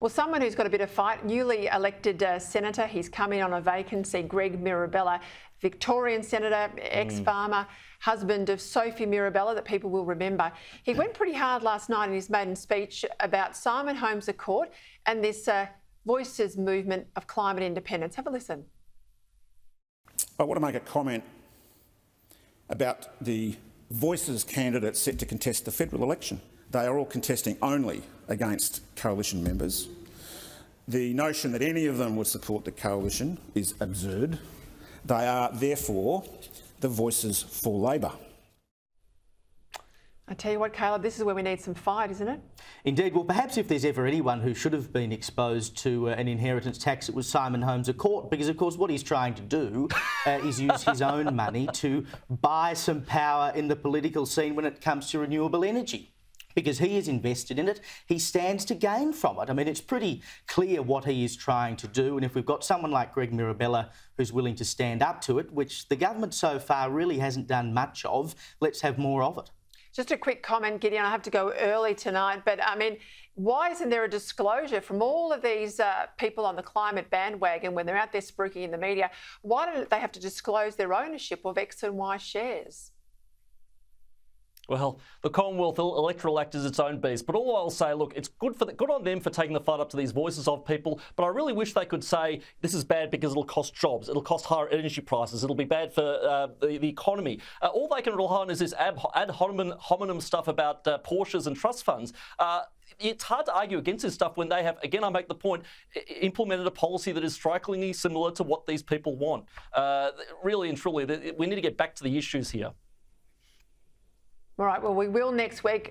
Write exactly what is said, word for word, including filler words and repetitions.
Well, someone who's got a bit of fight, newly elected uh, senator, he's come in on a vacancy, Greg Mirabella, Victorian senator, ex-farmer, mm. husband of Sophie Mirabella, that people will remember. He went pretty hard last night in his maiden speech about Simon Holmes à Court and this uh, Voices movement of climate independence. Have a listen. I want to make a comment about the Voices candidates set to contest the federal election. They are all contesting only against coalition members. The notion that any of them would support the coalition is absurd. They are therefore the voices for Labor. I tell you what, Caleb, this is where we need some fight, isn't it? Indeed. Well, perhaps if there's ever anyone who should have been exposed to uh, an inheritance tax, it was Simon Holmes à Court, because, of course, what he's trying to do uh, is use his own money to buy some power in the political scene when it comes to renewable energy, because he is invested in it. He stands to gain from it. I mean, it's pretty clear what he is trying to do, and if we've got someone like Greg Mirabella who's willing to stand up to it, which the government so far really hasn't done much of, let's have more of it. Just a quick comment, Gideon, I have to go early tonight, but, I mean, why isn't there a disclosure from all of these uh, people on the climate bandwagon when they're out there spruiking in the media? Why don't they have to disclose their ownership of X and Y shares? Well, the Commonwealth Electoral Act is its own beast, but all I'll say, look, it's good for the, good on them for taking the fight up to these voices of people, but I really wish they could say this is bad because it'll cost jobs, it'll cost higher energy prices, it'll be bad for uh, the, the economy. Uh, all they can rely on is this ad, ad hominem, hominem stuff about uh, Porsches and trust funds. Uh, It's hard to argue against this stuff when they have, again, I make the point, implemented a policy that is strikingly similar to what these people want. Uh, really and truly, we need to get back to the issues here. All right, well, we will next week.